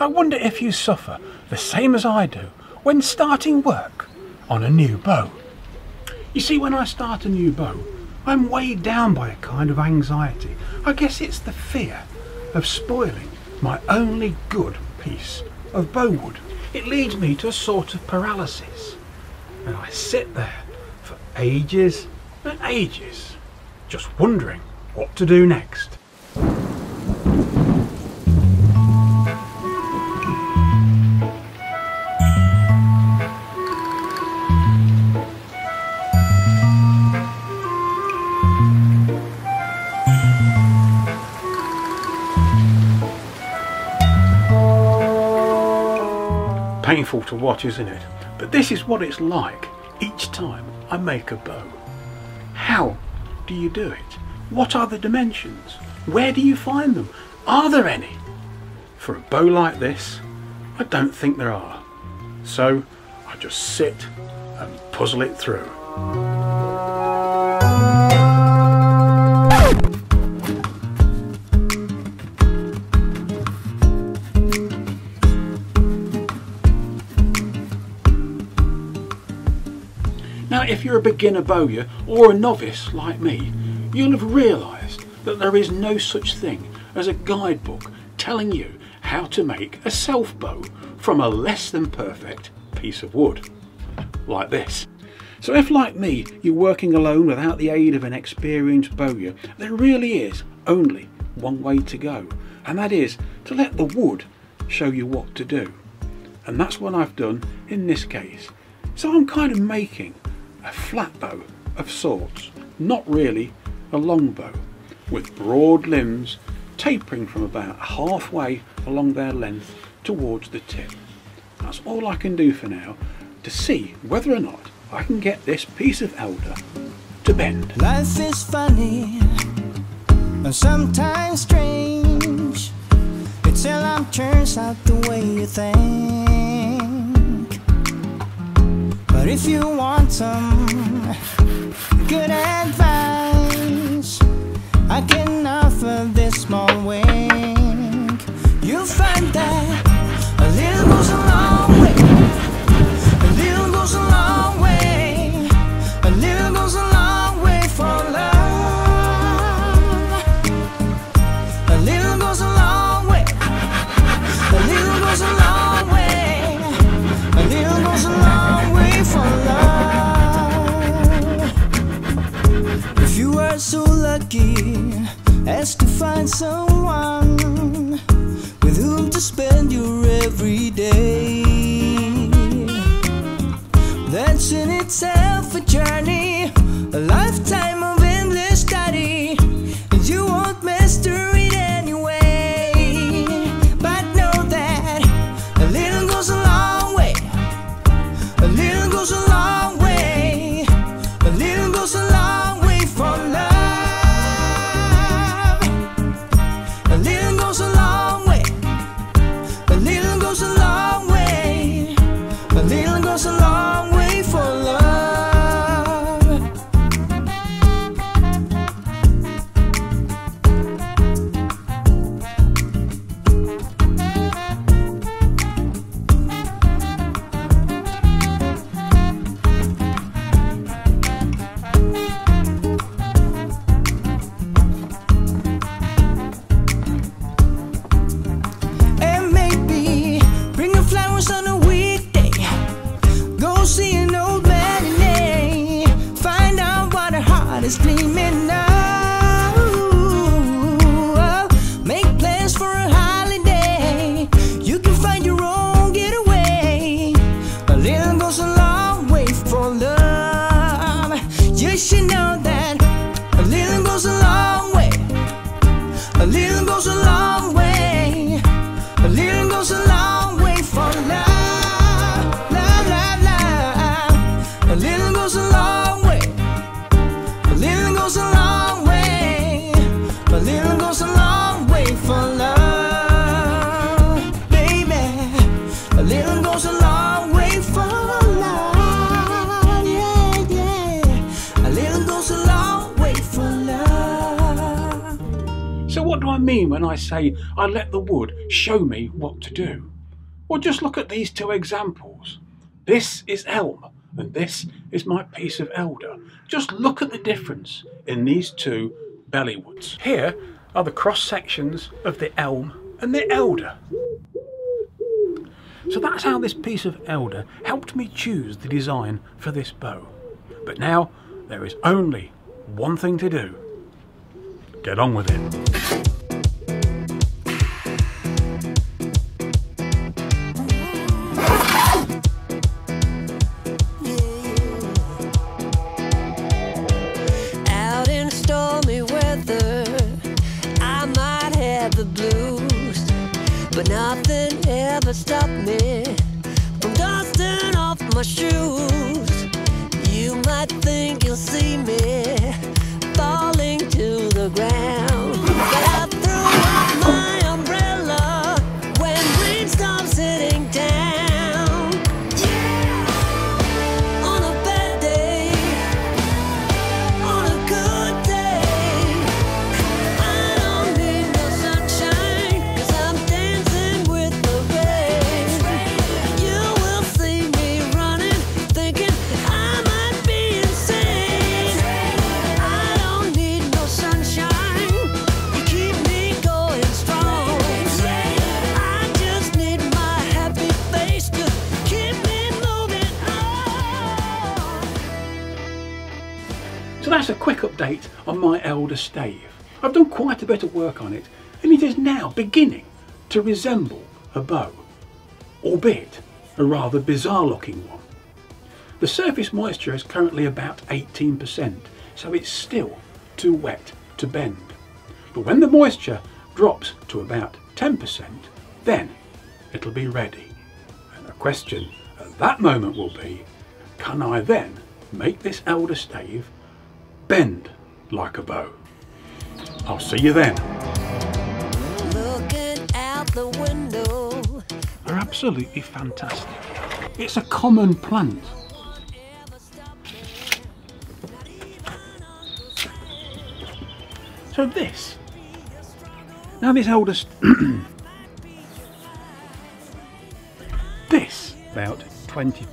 I wonder if you suffer the same as I do when starting work on a new bow. You see, when I start a new bow, I'm weighed down by a kind of anxiety. I guess it's the fear of spoiling my only good piece of bow wood. It leads me to a sort of paralysis, and I sit there for ages and ages, just wondering what to do next. Painful to watch, isn't it? But this is what it's like each time I make a bow. How do you do it? What are the dimensions? Where do you find them? Are there any? For a bow like this, I don't think there are. So I just sit and puzzle it through. Now, if you're a beginner bowyer or a novice like me, you'll have realised that there is no such thing as a guidebook telling you how to make a self bow from a less than perfect piece of wood, like this. So if, like me, you're working alone without the aid of an experienced bowyer, there really is only one way to go, and that is to let the wood show you what to do. And that's what I've done in this case. So I'm kind of making a flat bow of sorts, not really a long bow, with broad limbs tapering from about halfway along their length towards the tip. That's all I can do for now to see whether or not I can get this piece of elder to bend. Life is funny and sometimes strange. It's till it turns out the way you think. But if you want some good advice, I can offer this small wink. You'll find that a little goes a long way. A little goes a long way. A little goes a long way for love. A little goes a long way. A little goes a long way. A little goes a long way for love. If you are so lucky as to find someone with whom to spend your every day, that's in itself a journey, a lifetime of endless study, and you won't master it anyway. But know that a little goes a long way. A little goes a long way. A little goes a long way for love. A little goes a long way. A little goes a long way. mean when I say I let the wood show me what to do? Well, just look at these two examples. This is elm and this is my piece of elder. Just look at the difference in these two belly woods. Here are the cross sections of the elm and the elder. So that's how this piece of elder helped me choose the design for this bow. But now there is only one thing to do. Get on with it. But nothing ever stopped me from dusting off my shoes. You might think you'll see me falling to the ground, but I threw up my umbrella when rainstorms sitting down. Yeah, on a bad day, on a good day, I don't need no sunshine, 'cause I'm So that's a quick update on my elder stave. I've done quite a bit of work on it and it is now beginning to resemble a bow, albeit a rather bizarre looking one. The surface moisture is currently about 18%, so it's still too wet to bend. But when the moisture drops to about 10%, then it'll be ready. And the question at that moment will be, can I then make this elder stave bend like a bow? I'll see you then. Looking out the window. They're absolutely fantastic. It's a common plant. So this. Now this elder... this, about 20...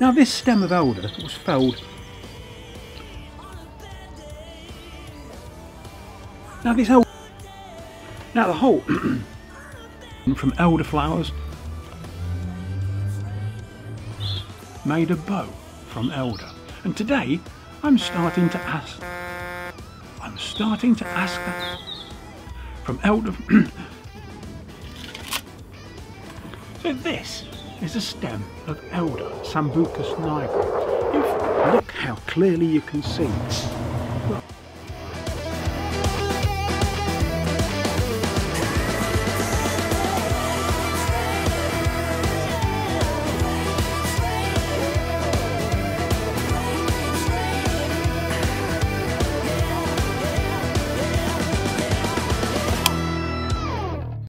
Now this stem of elder was felled. Now the whole from elderflowers made a bow from elder, and today I'm starting to ask that from elder. So this is a stem of elder, Sambucus nigra. Look how clearly you can see.